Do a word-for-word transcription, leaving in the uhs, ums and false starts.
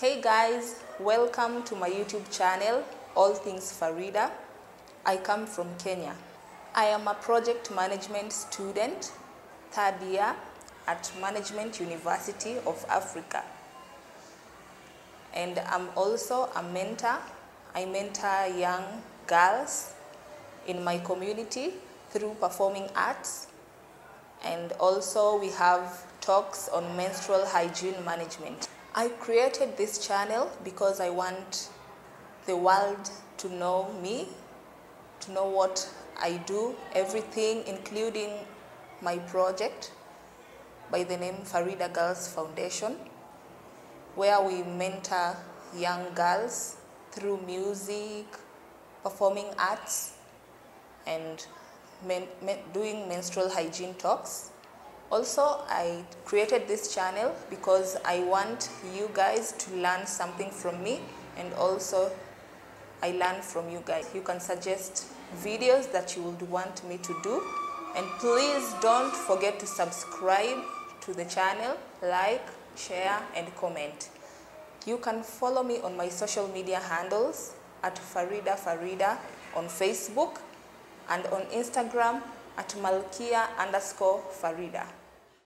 Hey guys, welcome to my YouTube channel, All Things Farida. I come from Kenya. I am a project management student, third year at Management University of Africa. And I'm also a mentor. I mentor young girls in my community through performing arts. And also we have talks on menstrual hygiene management. I created this channel because I want the world to know me, to know what I do, everything including my project by the name Farida Girls Foundation, where we mentor young girls through music, performing arts, and men, men, doing menstrual hygiene talks. Also, I created this channel because I want you guys to learn something from me, and also I learn from you guys. You can suggest videos that you would want me to do, and please don't forget to subscribe to the channel, like, share and comment. You can follow me on my social media handles at Farida Farida on Facebook and on Instagram at malkia underscore farida.